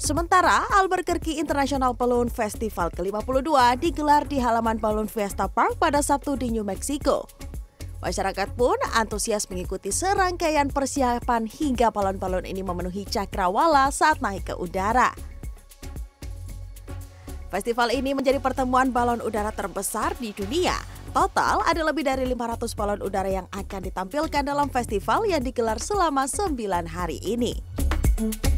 Sementara Albuquerque International Balloon Festival ke-52 digelar di halaman Balloon Fiesta Park pada Sabtu di New Mexico. Masyarakat pun antusias mengikuti serangkaian persiapan hingga balon-balon ini memenuhi cakrawala saat naik ke udara. Festival ini menjadi pertemuan balon udara terbesar di dunia. Total ada lebih dari 500 balon udara yang akan ditampilkan dalam festival yang digelar selama 9 hari ini.